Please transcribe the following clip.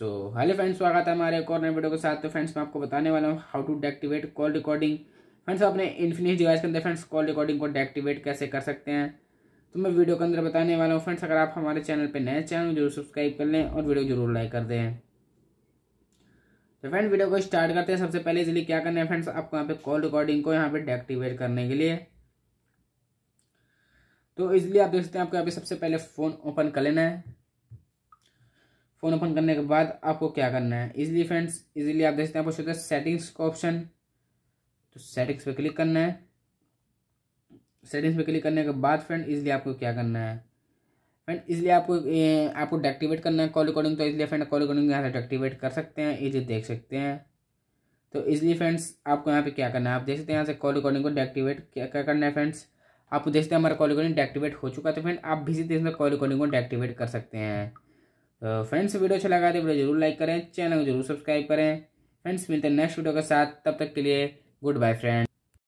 So hello friends, स्वागत है हमारे एक और नए वीडियो के साथ। तो फ्रेंड्स मैं आपको बताने वाला हूँ how to deactivate call recording. Friends अपने इन्फिनिक्स डिवाइस के अंदर फ्रेंड्स कॉल रिकॉर्डिंग को डीएक्टिवेट कैसे कर सकते हैं तो मैं वीडियो के अंदर बताने वाला हूँ। फ्रेंड्स अगर आप हमारे चैनल पर नए चैनल जरूर सब्सक्राइब कर लें और वीडियो जरूर लाइक कर दें। तो फ्रेंड वीडियो को स्टार्ट करते हैं। सबसे पहले इसलिए क्या करना है फ्रेंड्स, आपको यहाँ पे कॉल रिकॉर्डिंग को यहाँ पे डीएक्टिवेट करने के लिए तो इसलिए आप देख सकते हैं आपको यहाँ पे सबसे पहले फ़ोन ओपन कर लेना है। फ़ोन ओपन करने के बाद आपको क्या करना है, इजली फ्रेंड्स इजीली आप देख सकते हैं आपको छोटा सेटिंग्स का ऑप्शन, तो सेटिंग्स पे क्लिक करना है। सेटिंग्स पे क्लिक करने के बाद फ्रेंड इजली आपको क्या करना है, फ्रेंड इसलिए आपको डीएक्टिवेट करना है कॉल रिकॉर्डिंग। तो इसलिए फ्रेंड कॉल रिकॉर्डिंग यहाँ से डीएक्टिवेट कर सकते हैं, इजी देख सकते हैं। तो इजली फ्रेंड्स आपको यहाँ पे क्या करना है, आप देख सकते हैं यहाँ से कॉल रिकॉर्डिंग को डीएक्टिवेट क्या करना है। फ्रेंड्स आपको देखते हैं हमारा कॉल रिकॉर्डिंग डीएक्टिवेट हो चुका है। तो फ्रेंड आप भी इसी तरह से कॉल रिकॉर्डिंग को डीएक्टिवेट कर सकते हैं। तो फ्रेंड्स वीडियो अच्छा लगा तो वीडियो जरूर लाइक करें, चैनल को जरूर सब्सक्राइब करें। फ्रेंड्स मिलते हैं नेक्स्ट वीडियो के साथ, तब तक के लिए गुड बाय फ्रेंड्स।